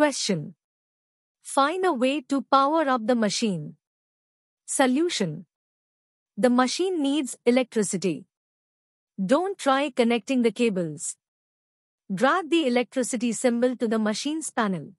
Question. Find a way to power up the machine. Solution. The machine needs electricity. Don't try connecting the cables. Drag the electricity symbol to the machine's panel.